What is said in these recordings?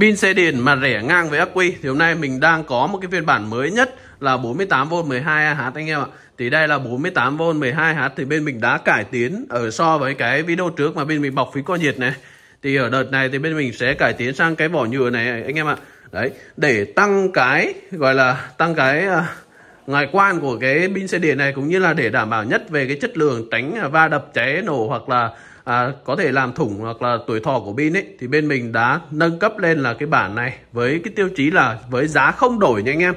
Pin xe điện mà rẻ ngang với ắc quy thì hôm nay mình đang có một cái phiên bản mới nhất là 48V 12Ah anh em ạ. Thì đây là 48V 12Ah thì bên mình đã cải tiến ở so với cái video trước mà bên mình bọc phí co nhiệt này. Thì ở đợt này thì bên mình sẽ cải tiến sang cái vỏ nhựa này anh em ạ. Đấy, để tăng cái gọi là tăng cái ngoại quan của cái pin xe điện này, cũng như là để đảm bảo nhất về cái chất lượng, tránh va đập, cháy nổ hoặc là có thể làm thủng hoặc là tuổi thọ của pin ấy, thì bên mình đã nâng cấp lên là cái bản này với cái tiêu chí là với giá không đổi nha anh em.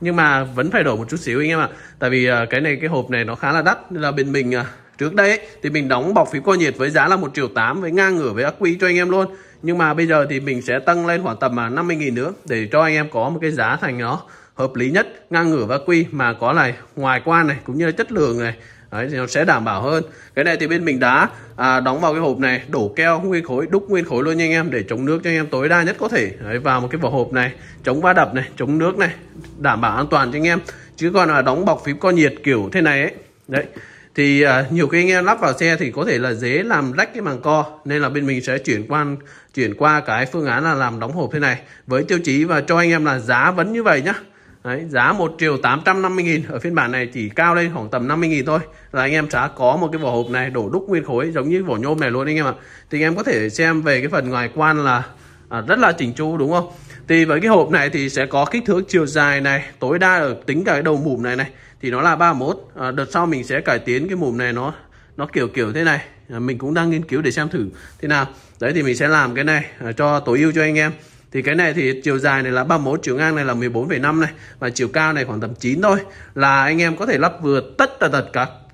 Nhưng mà vẫn phải đổi một chút xíu anh em ạ. Tại vì cái này, cái hộp này nó khá là đắt, nên là bên mình trước đây ấy, thì mình đóng bọc phí co nhiệt với giá là 1.8 triệu với ngang ngửa với ắc quy cho anh em luôn. Nhưng mà bây giờ thì mình sẽ tăng lên khoảng tầm 50.000 nữa để cho anh em có một cái giá thành nó hợp lý nhất, ngang ngửa và quy mà có này ngoài quan này cũng như là chất lượng này. Đấy, thì nó sẽ đảm bảo hơn. Cái này thì bên mình đã đóng vào cái hộp này, đổ keo nguyên khối, đúc nguyên khối luôn nha anh em, để chống nước cho anh em tối đa nhất có thể. Đấy, vào một cái vỏ hộp này, chống va đập này, chống nước này, đảm bảo an toàn cho anh em. Chứ còn là đóng bọc phím co nhiệt kiểu thế này ấy, đấy thì nhiều khi anh em lắp vào xe thì có thể là dễ làm rách cái màng co, nên là bên mình sẽ chuyển qua cái phương án là làm đóng hộp thế này với tiêu chí và cho anh em là giá vẫn như vậy nhá. Đấy, giá 1.850.000 ở phiên bản này chỉ cao lên khoảng tầm 50.000 thôi là anh em sẽ có một cái vỏ hộp này đổ đúc nguyên khối giống như vỏ nhôm này luôn anh em ạ. Thì anh em có thể xem về cái phần ngoài quan là rất là chỉnh chu đúng không. Thì với cái hộp này thì sẽ có kích thước chiều dài này, tối đa ở tính cả cái đầu mùm này thì nó là 31. Đợt sau mình sẽ cải tiến cái mùm này nó kiểu thế này, mình cũng đang nghiên cứu để xem thử thế nào. Đấy thì mình sẽ làm cái này cho tối ưu cho anh em. Thì cái này thì chiều dài này là 31, chiều ngang này là 14,5 này, và chiều cao này khoảng tầm 9 thôi. Là anh em có thể lắp vừa tất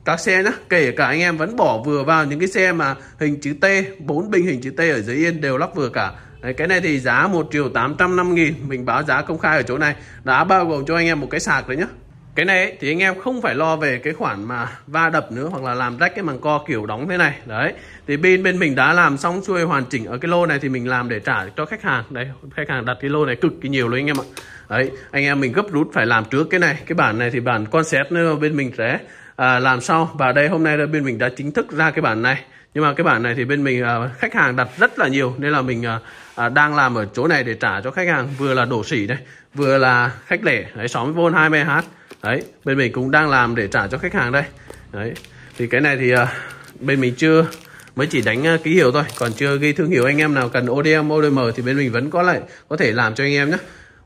các xe nhá. Kể cả anh em vẫn bỏ vừa vào những cái xe mà hình chữ T, 4 bình hình chữ T ở dưới yên đều lắp vừa cả. Đấy, cái này thì giá 1.850.000, mình báo giá công khai ở chỗ này. Đã bao gồm cho anh em một cái sạc đấy nhá. Cái này ấy, thì anh em không phải lo về cái khoản mà va đập nữa hoặc là làm rách cái màng co kiểu đóng thế này. Đấy thì bên mình đã làm xong xuôi hoàn chỉnh. Ở cái lô này thì mình làm để trả cho khách hàng. Đấy, khách hàng đặt cái lô này cực kỳ nhiều luôn anh em ạ. Đấy, anh em mình gấp rút phải làm trước cái này. Cái bản này thì bản concept nữa bên mình sẽ làm sau. Và đây hôm nay là bên mình đã chính thức ra cái bản này. Nhưng mà cái bản này thì bên mình khách hàng đặt rất là nhiều, nên là mình đang làm ở chỗ này để trả cho khách hàng. Vừa là đổ sỉ này, vừa là khách lẻ. Đấy, 60V 20Ah. Đấy, bên mình cũng đang làm để trả cho khách hàng đây. Đấy, thì cái này thì bên mình chưa, mới chỉ đánh ký hiệu thôi, còn chưa ghi thương hiệu. Anh em nào cần ODM, ODM thì bên mình vẫn có thể làm cho anh em nhé.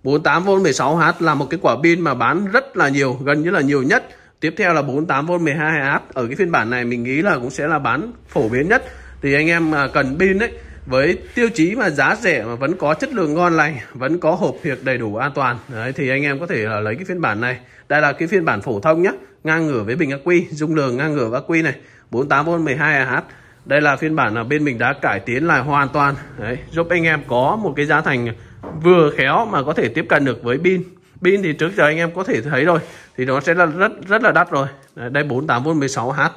48V 16H là một cái quả pin mà bán rất là nhiều, gần như là nhiều nhất. Tiếp theo là 48V 12H. Ở cái phiên bản này mình nghĩ là cũng sẽ là bán phổ biến nhất. Thì anh em cần pin đấy, với tiêu chí mà giá rẻ mà vẫn có chất lượng ngon lành, vẫn có hộp việc đầy đủ an toàn. Đấy, thì anh em có thể lấy cái phiên bản này. Đây là cái phiên bản phổ thông nhé, ngang ngửa với bình ắc quy, dung lượng ngang ngửa với ắc quy này, 48V 12Ah. Đây là phiên bản là bên mình đã cải tiến lại hoàn toàn. Đấy, giúp anh em có một cái giá thành vừa khéo mà có thể tiếp cận được với pin. Pin thì trước giờ anh em có thể thấy rồi, thì nó sẽ là rất là đắt rồi. Đấy, đây 48V 16Ah,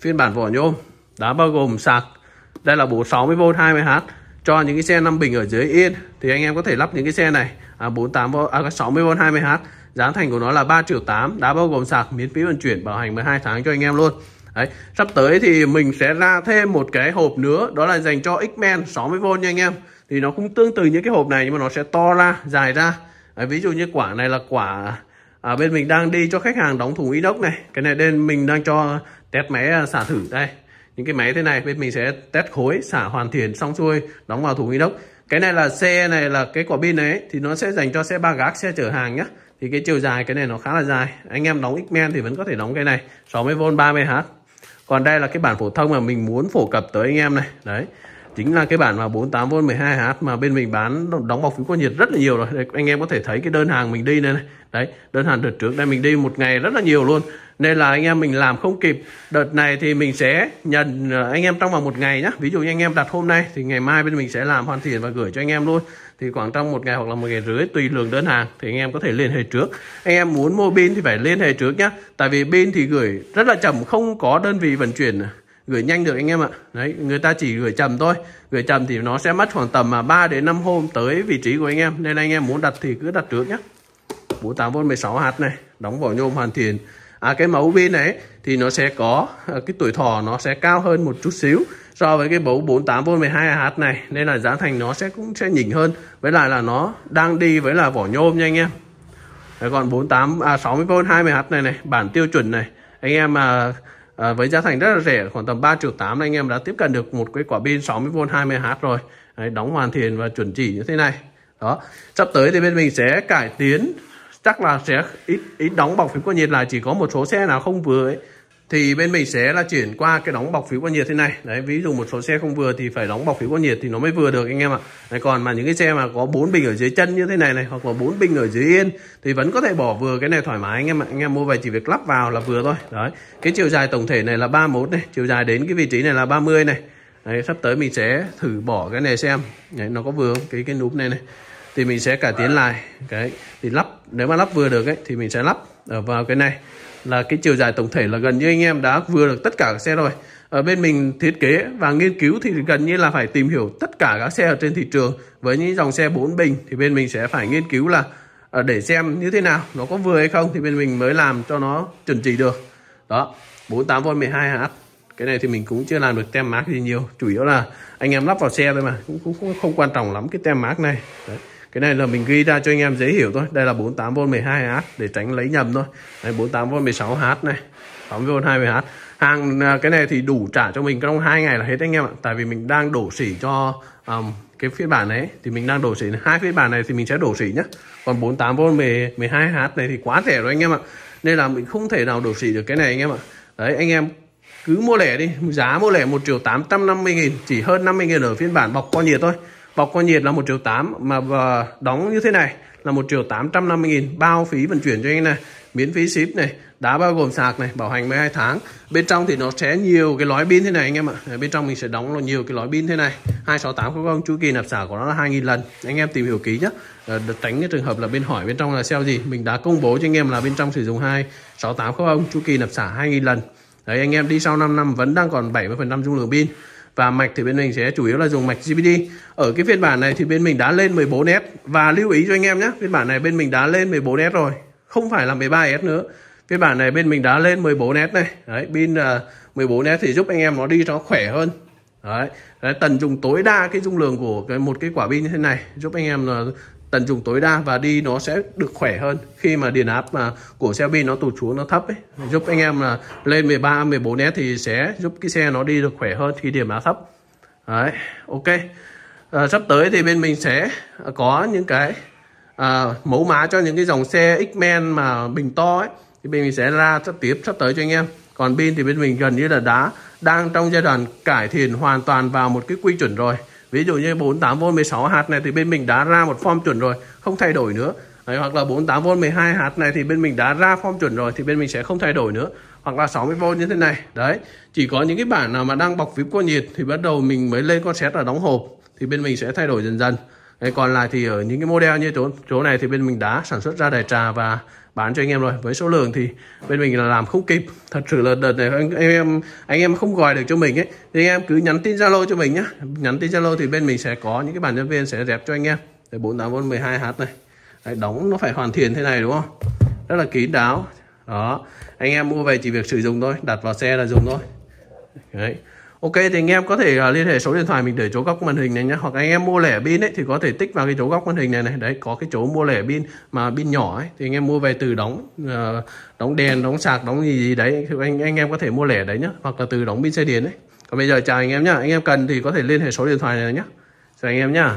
phiên bản vỏ nhôm đã bao gồm sạc. Đây là bộ 60V 20H cho những cái xe 5 bình ở dưới yên, thì anh em có thể lắp những cái xe này 60V 20H. Giá thành của nó là 3.8 triệu, đã bao gồm sạc, miễn phí vận chuyển, bảo hành 12 tháng cho anh em luôn. Đấy, sắp tới thì mình sẽ ra thêm một cái hộp nữa, đó là dành cho X-Men 60V nha anh em. Thì nó cũng tương tự như cái hộp này nhưng mà nó sẽ to ra, dài ra. Đấy, ví dụ như quả này là quả bên mình đang đi cho khách hàng đóng thùng inox này. Cái này bên mình đang cho test máy xả thử đây. Những cái máy thế này bên mình sẽ test khối, xả hoàn thiện xong xuôi, đóng vào thùng inox. Cái này là xe này, là cái quả pin này thì nó sẽ dành cho xe ba gác, xe chở hàng nhá. Thì cái chiều dài cái này nó khá là dài, anh em đóng X-Men thì vẫn có thể đóng cái này 60V 30H. Còn đây là cái bản phổ thông mà mình muốn phổ cập tới anh em này. Đấy, chính là cái bản mà 48V 12H mà bên mình bán đóng bọc phím co nhiệt rất là nhiều rồi. Đấy, anh em có thể thấy cái đơn hàng mình đi đây này. Đấy, đơn hàng đợt trước đây mình đi một ngày rất là nhiều luôn, nên là anh em mình làm không kịp. Đợt này thì mình sẽ nhận anh em trong vòng một ngày nhé. Ví dụ như anh em đặt hôm nay thì ngày mai bên mình sẽ làm hoàn thiện và gửi cho anh em luôn. Thì khoảng trong một ngày hoặc là một ngày rưỡi tùy lượng đơn hàng thì anh em có thể liên hệ trước. Anh em muốn mua pin thì phải liên hệ trước nhé, tại vì pin thì gửi rất là chậm, không có đơn vị vận chuyển gửi nhanh được anh em ạ. Đấy, người ta chỉ gửi chậm thôi. Gửi chậm thì nó sẽ mất khoảng tầm 3 đến 5 hôm tới vị trí của anh em, nên anh em muốn đặt thì cứ đặt trước nhé. 48V 16H này, đóng vỏ nhôm hoàn thiện. Cái mẫu pin này thì nó sẽ có cái tuổi thọ nó sẽ cao hơn một chút xíu. so với cái bấu 48V 12A này, nên là giá thành nó cũng sẽ nhỉnh hơn, với lại là nó đang đi với là vỏ nhôm nha anh em. Đấy, còn 60V 20A này bản tiêu chuẩn này anh em mà với giá thành rất là rẻ, khoảng tầm 3,8 triệu anh em đã tiếp cận được một cái quả pin 60V 20A rồi. Đấy, đóng hoàn thiện và chuẩn chỉ như thế này đó. Sắp tới thì bên mình sẽ cải tiến, chắc là sẽ ít đóng bọc phím quạt nhiệt lại, chỉ có một số xe nào không vừa ấy thì bên mình sẽ là chuyển qua cái đóng bọc phím quạt nhiệt thế này. Đấy, ví dụ một số xe không vừa thì phải đóng bọc phím quạt nhiệt thì nó mới vừa được anh em ạ. Đấy, còn mà những cái xe mà có 4 bình ở dưới chân như thế này này, hoặc là 4 bình ở dưới yên thì vẫn có thể bỏ vừa cái này thoải mái anh em ạ. Anh em mua về chỉ việc lắp vào là vừa thôi. Đấy, cái chiều dài tổng thể này là 31 này, chiều dài đến cái vị trí này là 30 này. Đấy, sắp tới mình sẽ thử bỏ cái này xem. Đấy, nó có vừa không? Cái nút này này thì mình sẽ cải tiến lại. Đấy, thì lắp, nếu mà lắp vừa được ấy thì mình sẽ lắp ở vào cái này, là cái chiều dài tổng thể là gần như anh em đã vừa được tất cả các xe rồi. Ở bên mình thiết kế và nghiên cứu thì gần như là phải tìm hiểu tất cả các xe ở trên thị trường. Với những dòng xe 4 bình thì bên mình sẽ phải nghiên cứu là để xem như thế nào, nó có vừa hay không thì bên mình mới làm cho nó chuẩn chỉ được. Đó, 48V 12A. Cái này thì mình cũng chưa làm được tem mác gì nhiều, chủ yếu là anh em lắp vào xe thôi mà, cũng không quan trọng lắm cái tem mác này. Đấy, cái này là mình ghi ra cho anh em dễ hiểu thôi. Đây là 48V 12A để tránh lấy nhầm thôi. Đây, 48V 16A này, 60V 20A. Hàng cái này thì đủ trả cho mình trong 2 ngày là hết anh em ạ. Tại vì mình đang đổ xỉ cho cái phiên bản này thì mình đang đổ xỉ 2 phiên bản này thì mình sẽ đổ xỉ nhá. Còn 48V 12A này thì quá rẻ rồi anh em ạ. Nên là mình không thể nào đổ xỉ được cái này anh em ạ. Đấy, anh em cứ mua lẻ đi, giá mua lẻ 1.850.000, chỉ hơn 50.000 ở phiên bản bọc co nhiệt thôi. Bọc co nhiệt là 1.8 triệu mà đóng như thế này là 1.850.000, bao phí vận chuyển cho anh này, miễn phí ship này, đã bao gồm sạc này, bảo hành 12 tháng. Bên trong thì nó sẽ nhiều cái lõi pin thế này anh em ạ. Bên trong mình sẽ đóng nhiều cái lõi pin thế này, 26800, chu kỳ nạp xả của nó là 2000 lần. Anh em tìm hiểu kỹ nhé, tránh cái trường hợp là bên hỏi bên trong là sale gì. Mình đã công bố cho anh em là bên trong sử dụng 26800, chu kỳ nạp xả 2000 lần. Đấy, anh em đi sau 5 năm vẫn đang còn 70% dung lượng pin. Và mạch thì bên mình sẽ chủ yếu là dùng mạch GPD. Ở cái phiên bản này thì bên mình đã lên 14S. Và lưu ý cho anh em nhé, phiên bản này bên mình đã lên 14S rồi, không phải là 13S nữa. Phiên bản này bên mình đã lên 14S này. Đấy, pin 14S thì giúp anh em nó đi cho khỏe hơn. Đấy, tận dụng tối đa cái dung lượng của một cái quả pin như thế này, giúp anh em tận dụng tối đa và đi nó sẽ được khỏe hơn. Khi mà điện áp của xe pin nó tụt xuống, nó thấp ấy, giúp anh em là lên 13, 14S thì sẽ giúp cái xe nó đi được khỏe hơn khi điểm áp thấp. Đấy, ok. Sắp tới thì bên mình sẽ có những cái mẫu mã cho những cái dòng xe X-Men mà bình to ấy, thì bên mình sẽ ra sắp tới cho anh em. Còn pin thì bên mình gần như là đang trong giai đoạn cải thiện hoàn toàn vào một cái quy chuẩn rồi. Ví dụ như 48V 16A này thì bên mình đã ra một form chuẩn rồi, không thay đổi nữa. Đấy, hoặc là 48V 12A này thì bên mình đã ra form chuẩn rồi thì bên mình sẽ không thay đổi nữa. Hoặc là 60V như thế này. Đấy, chỉ có những cái bản nào mà đang bọc phím quạt nhiệt thì bắt đầu mình mới lên con xét là đóng hộp, thì bên mình sẽ thay đổi dần dần. Đấy, còn lại thì ở những cái model như chỗ này thì bên mình đã sản xuất ra đại trà và bán cho anh em rồi. Với số lượng thì bên mình là làm không kịp. Thật sự là đợt này anh em không gọi được cho mình ấy thì anh em cứ nhắn tin Zalo cho mình nhé. Nhắn tin Zalo thì bên mình sẽ có những cái bạn nhân viên sẽ rep cho anh em. 48V 12A này. Đấy, đóng nó phải hoàn thiện thế này đúng không, rất là kín đáo đó. Anh em mua về chỉ việc sử dụng thôi, đặt vào xe là dùng thôi. Đấy, ok thì anh em có thể liên hệ số điện thoại mình để chỗ góc màn hình này nhé. Hoặc anh em mua lẻ pin ấy thì có thể tích vào cái chỗ góc màn hình này này. Đấy, có cái chỗ mua lẻ pin mà pin nhỏ ấy thì anh em mua về từ đóng đèn, đóng sạc, đóng gì đấy thì anh em có thể mua lẻ đấy nhá, hoặc là từ đóng pin xe điện đấy. Còn bây giờ chào anh em nhá. Anh em cần thì có thể liên hệ số điện thoại này nhá. Chào anh em nhá.